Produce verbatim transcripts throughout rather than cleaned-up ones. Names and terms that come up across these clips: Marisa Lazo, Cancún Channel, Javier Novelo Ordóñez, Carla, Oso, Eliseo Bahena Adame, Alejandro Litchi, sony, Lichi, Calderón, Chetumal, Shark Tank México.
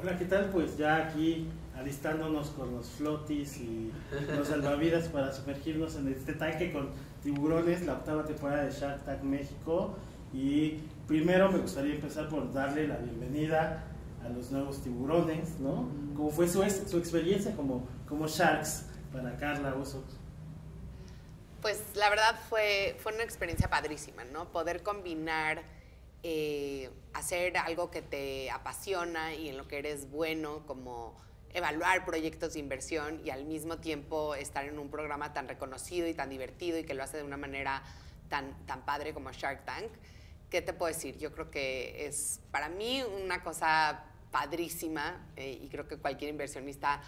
Hola, ¿qué tal? Pues ya aquí alistándonos con los flotis y los salvavidas para sumergirnos en este tanque con tiburones, la octava temporada de Shark Tank México. Y primero me gustaría empezar por darle la bienvenida a los nuevos tiburones, ¿no? ¿Cómo fue su, su experiencia como, como Sharks para Carla, Oso? Pues la verdad fue, fue una experiencia padrísima, ¿no? Poder combinar... Eh, hacer algo que te apasiona y en lo que eres bueno, como evaluar proyectos de inversión y al mismo tiempo estar en un programa tan reconocido y tan divertido y que lo hace de una manera tan, tan padre como Shark Tank. ¿Qué te puedo decir? Yo creo que es para mí una cosa padrísima eh, y creo que cualquier inversionista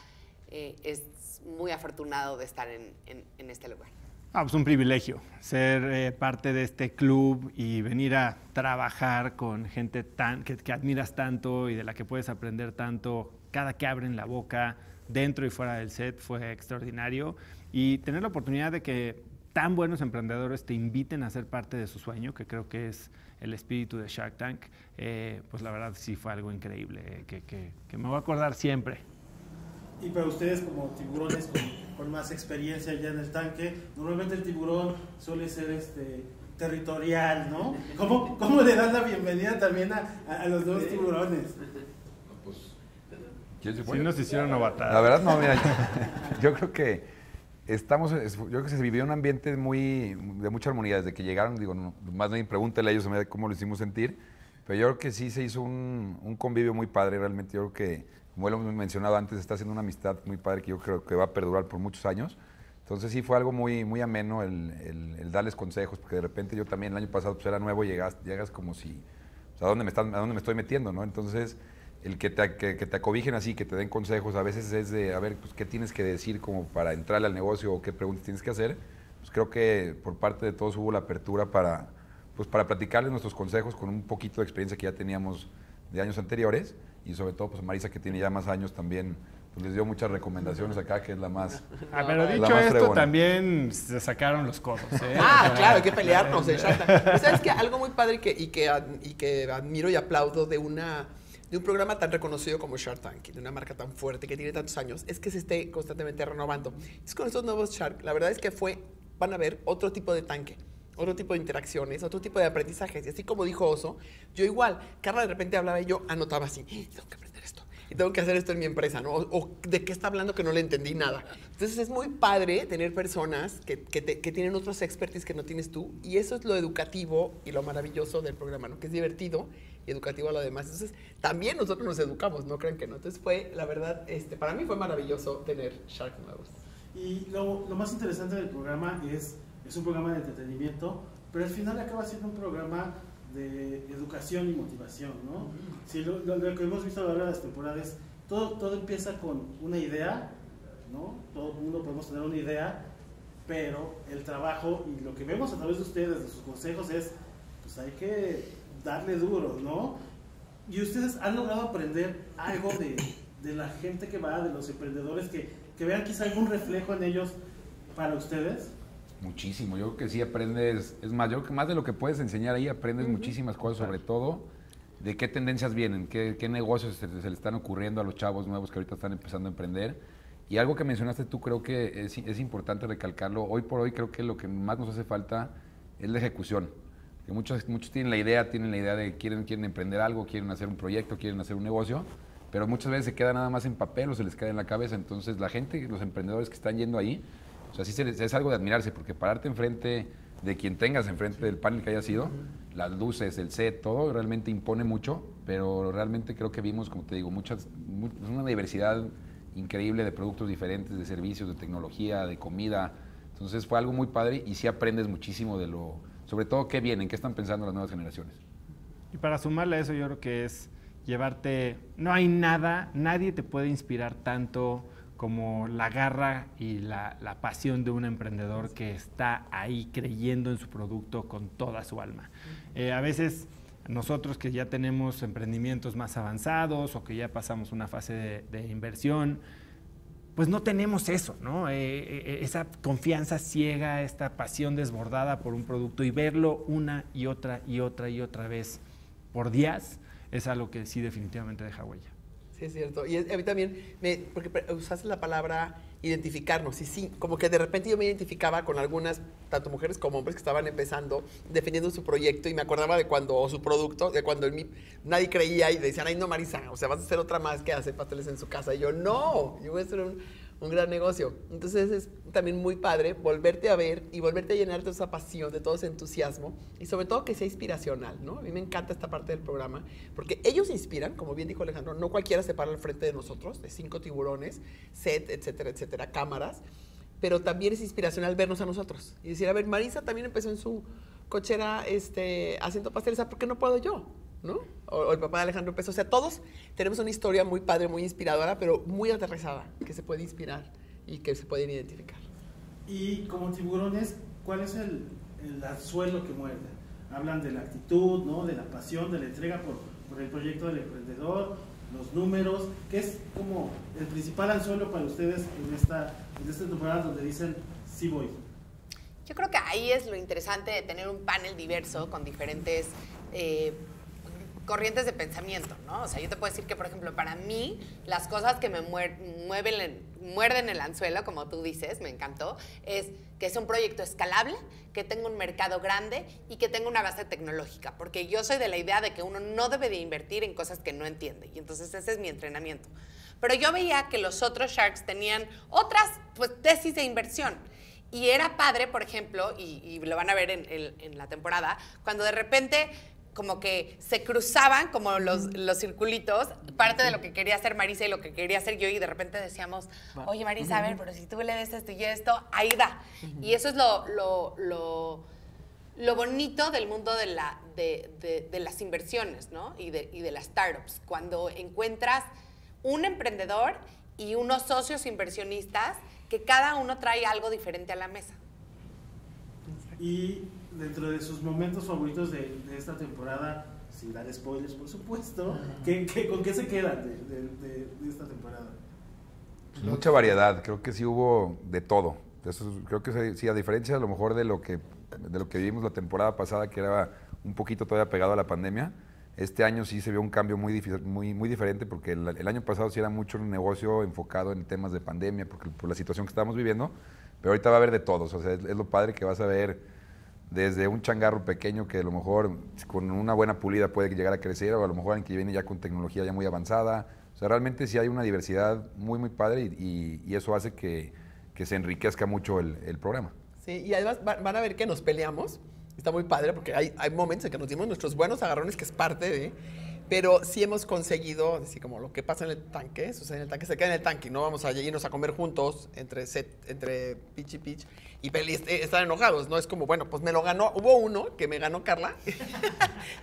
eh, es muy afortunado de estar en, en, en este lugar. Ah, pues un privilegio ser eh, parte de este club y venir a trabajar con gente tan, que, que admiras tanto y de la que puedes aprender tanto. Cada que abren la boca, dentro y fuera del set, fue extraordinario. Y tener la oportunidad de que tan buenos emprendedores te inviten a ser parte de su sueño, que creo que es el espíritu de Shark Tank, eh, pues la verdad sí fue algo increíble, eh, que, que, que me voy a acordar siempre. Y para ustedes como tiburones con, con más experiencia ya en el tanque, normalmente el tiburón suele ser este, territorial, ¿no? ¿Cómo, cómo le das la bienvenida también a, a los dos tiburones? Pues, ¿quién se fue? Sí nos hicieron avatar. La verdad no, mira, yo, yo creo que estamos, yo creo que se vivió un ambiente muy, de mucha armonía desde que llegaron. Digo, no, más bien pregúntale a ellos a mí cómo lo hicimos sentir, pero yo creo que sí se hizo un, un convivio muy padre realmente. Yo creo que, como lo hemos mencionado antes, está haciendo una amistad muy padre que yo creo que va a perdurar por muchos años. Entonces sí fue algo muy, muy ameno el, el, el darles consejos, porque de repente yo también el año pasado pues, era nuevo, llegas, llegas como si, o sea, ¿a dónde me están, a dónde me estoy metiendo, ¿no? Entonces el que te, que, que te acobijen así, que te den consejos, a veces es de, a ver, pues qué tienes que decir como para entrarle al negocio o qué preguntas tienes que hacer. Pues creo que por parte de todos hubo la apertura para, pues, para platicarles nuestros consejos con un poquito de experiencia que ya teníamos de años anteriores. Y sobre todo, pues Marisa, que tiene ya más años también, pues les dio muchas recomendaciones acá, que es la más... Ah, pero dicho esto, fregona. También se sacaron los codos, ¿eh? Ah, claro, hay que pelearnos, ¿eh? ¿Sabes qué? Algo muy padre que, y, que, y que admiro y aplaudo de, una, de un programa tan reconocido como Shark Tank, de una marca tan fuerte que tiene tantos años, es que se esté constantemente renovando. Es con estos nuevos Shark, la verdad es que fue, van a ver otro tipo de tanque, otro tipo de interacciones, otro tipo de aprendizajes. Y así como dijo Oso, yo igual, Carla de repente hablaba y yo anotaba así, tengo que aprender esto, y tengo que hacer esto en mi empresa, ¿no? O, o de qué está hablando que no le entendí nada. Entonces es muy padre tener personas que, que, te, que tienen otros expertise que no tienes tú, y eso es lo educativo y lo maravilloso del programa, ¿no? Que es divertido y educativo a lo demás. Entonces también nosotros nos educamos, ¿no creen que no? Entonces fue, la verdad, este, para mí fue maravilloso tener Shark nuevos. Y lo, lo más interesante del programa es... Es un programa de entretenimiento, pero al final acaba siendo un programa de educación y motivación, ¿no? Si lo, lo, lo que hemos visto a lo largo de las temporadas, todo, todo empieza con una idea, ¿no? Todo el mundo podemos tener una idea, pero el trabajo y lo que vemos a través de ustedes, de sus consejos, es, pues hay que darle duro, ¿no? Y ustedes han logrado aprender algo de, de la gente que va, de los emprendedores, que, que vean quizá algún reflejo en ellos para ustedes. Muchísimo, yo creo que sí aprendes, es más, yo creo que más de lo que puedes enseñar ahí aprendes uh-huh. muchísimas cosas, sobre todo de qué tendencias vienen, qué, qué negocios se, se le están ocurriendo a los chavos nuevos que ahorita están empezando a emprender. Y algo que mencionaste tú, creo que es, es importante recalcarlo, hoy por hoy creo que lo que más nos hace falta es la ejecución. Que muchos, muchos tienen la idea, tienen la idea de quieren, quieren emprender algo, quieren hacer un proyecto, quieren hacer un negocio, pero muchas veces se queda nada más en papel o se les queda en la cabeza. Entonces la gente, los emprendedores que están yendo ahí, o sea, sí se les, es algo de admirarse, porque pararte enfrente de quien tengas, enfrente del panel que haya sido, uh-huh. las luces, el set, todo realmente impone mucho, pero realmente creo que vimos, como te digo, muchas, muy, una diversidad increíble de productos diferentes, de servicios, de tecnología, de comida. Entonces fue algo muy padre y sí aprendes muchísimo de lo, sobre todo qué vienen, qué están pensando las nuevas generaciones. Y para sumarle a eso, yo creo que es llevarte, no hay nada, nadie te puede inspirar tanto como la garra y la, la pasión de un emprendedor que está ahí creyendo en su producto con toda su alma. Eh, a veces nosotros que ya tenemos emprendimientos más avanzados o que ya pasamos una fase de, de inversión, pues no tenemos eso, ¿no? Eh, esa confianza ciega, esta pasión desbordada por un producto y verlo una y otra y otra y otra vez por días es algo que sí definitivamente deja huella. Sí, es cierto. Y es, a mí también, me, porque usaste la palabra identificarnos. Y sí, como que de repente yo me identificaba con algunas, tanto mujeres como hombres, que estaban empezando, defendiendo su proyecto. Y me acordaba de cuando, o su producto, de cuando en mí nadie creía y le decían, ay, no, Marisa, o sea, vas a hacer otra más que hace pasteles en su casa. Y yo, no, yo voy a hacer un, un gran negocio. Entonces es también muy padre volverte a ver y volverte a llenar de esa pasión, de todo ese entusiasmo. Y sobre todo que sea inspiracional, ¿no? A mí me encanta esta parte del programa, porque ellos inspiran, como bien dijo Alejandro, no cualquiera se para al frente de nosotros, de cinco tiburones, set, etcétera, etcétera, cámaras, pero también es inspiracional vernos a nosotros y decir, a ver, Marisa también empezó en su cochera este, haciendo pasteles, ¿por qué no puedo yo? ¿No? O, o el papá de Alejandro empezó. O sea, todos tenemos una historia muy padre, muy inspiradora, pero muy aterrizada, que se puede inspirar y que se pueden identificar. Y como tiburones, ¿cuál es el, el anzuelo que muerde? Hablan de la actitud, ¿no? De la pasión, de la entrega por, por el proyecto del emprendedor, los números, que es como el principal anzuelo para ustedes en esta, en esta temporada donde dicen, sí voy. Yo creo que ahí es lo interesante de tener un panel diverso con diferentes eh, corrientes de pensamiento, ¿no? O sea, yo te puedo decir que, por ejemplo, para mí, las cosas que me muer mueven, muerden el anzuelo, como tú dices, me encantó, es que es un proyecto escalable, que tenga un mercado grande y que tenga una base tecnológica, porque yo soy de la idea de que uno no debe de invertir en cosas que no entiende, y entonces ese es mi entrenamiento. Pero yo veía que los otros Sharks tenían otras, pues, tesis de inversión. Y era padre, por ejemplo, y, y lo van a ver en, en, en la temporada, cuando de repente como que se cruzaban como los, los circulitos, parte de lo que quería hacer Marisa y lo que quería hacer yo, y de repente decíamos, oye Marisa, a ver, pero si tú le des esto y esto, ahí va. Y eso es lo, lo, lo, lo bonito del mundo de, la, de, de, de las inversiones, ¿no? Y de, y de las startups, cuando encuentras un emprendedor y unos socios inversionistas que cada uno trae algo diferente a la mesa. Y dentro de sus momentos favoritos de, de esta temporada, sin dar spoilers, por supuesto, ¿qué, qué, ¿con qué se quedan de, de, de, de esta temporada? Mucha variedad, creo que sí hubo de todo. Entonces, creo que sí, a diferencia a lo mejor de lo, que, de lo que vivimos la temporada pasada, que era un poquito todavía pegado a la pandemia, este año sí se vio un cambio muy, muy, muy diferente, porque el, el año pasado sí era mucho un negocio enfocado en temas de pandemia, porque, por la situación que estábamos viviendo, pero ahorita va a haber de todos. O sea, es, es lo padre que vas a ver. Desde un changarro pequeño que a lo mejor con una buena pulida puede llegar a crecer, o a lo mejor en que viene ya con tecnología ya muy avanzada. O sea, realmente sí hay una diversidad muy, muy padre, y, y, y eso hace que, que se enriquezca mucho el, el programa. Sí, y además van a ver que nos peleamos. Está muy padre porque hay, hay momentos en que nos dimos nuestros buenos agarrones, que es parte de... Pero sí hemos conseguido, así como lo que pasa en el tanque, sucede en el tanque, se queda en el tanque, no vamos a irnos a comer juntos entre set, entre pitch y pitch, y están enojados, ¿no? Es como, bueno, pues me lo ganó, hubo uno que me ganó Carla,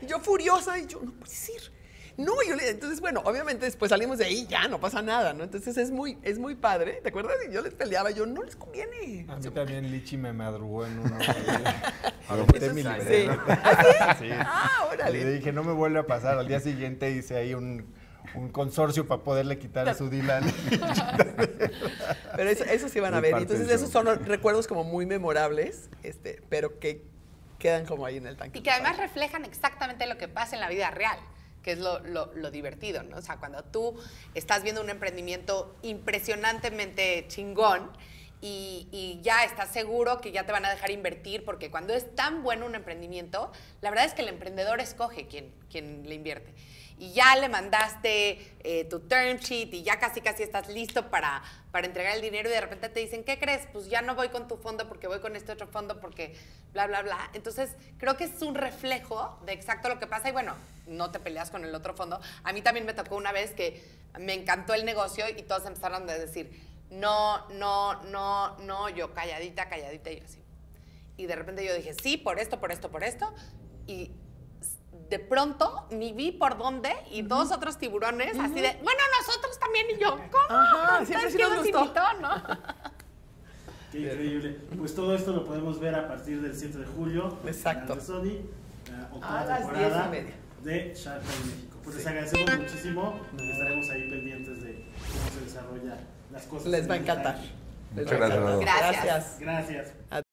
y yo furiosa, y yo, no puedes ir. No, yo le, entonces, bueno, obviamente después salimos de ahí, ya no pasa nada, ¿no? Entonces es muy, es muy padre, ¿te acuerdas? Y yo les peleaba, yo, no les conviene. A mí yo, también Lichi me madrugó en una adopté mi librero. Sí. ¿Ah, sí? Sí. Ah, órale. Le dije, no me vuelve a pasar. Al día siguiente hice ahí un, un consorcio para poderle quitar su Dylan. Pero eso, eso sí van a ver. Entonces, esos son los recuerdos como muy memorables, este, pero que quedan como ahí en el tanque. Y que además reflejan exactamente lo que pasa en la vida real, que es lo, lo, lo divertido, ¿no? O sea, cuando tú estás viendo un emprendimiento impresionantemente chingón y, y ya estás seguro que ya te van a dejar invertir, porque cuando es tan bueno un emprendimiento, la verdad es que el emprendedor escoge quién, quién le invierte. Y ya le mandaste eh, tu term sheet y ya casi casi estás listo para, para entregar el dinero, y de repente te dicen, ¿qué crees? Pues ya no voy con tu fondo porque voy con este otro fondo porque bla, bla, bla. Entonces, creo que es un reflejo de exacto lo que pasa, y bueno, no te peleas con el otro fondo. A mí también me tocó una vez que me encantó el negocio y todos empezaron a decir, no, no, no, no, yo calladita, calladita, y yo así. Y de repente yo dije, sí, por esto, por esto, por esto, y... de pronto ni vi por dónde, y dos otros tiburones, uh-huh, así de, bueno, nosotros también, y yo, ¿cómo? Ajá, siempre sí nos gustó. Invitó, ¿no? Qué increíble. Pues todo esto lo podemos ver a partir del siete de julio. Exacto. En Sony, la octava a las temporada diez y media. De Shark Tank México. Pues sí, les agradecemos muchísimo. Estaremos ahí pendientes de cómo se desarrollan las cosas. Les va a encantar. Les Muchas va a encantar. Gracias. Gracias. Gracias.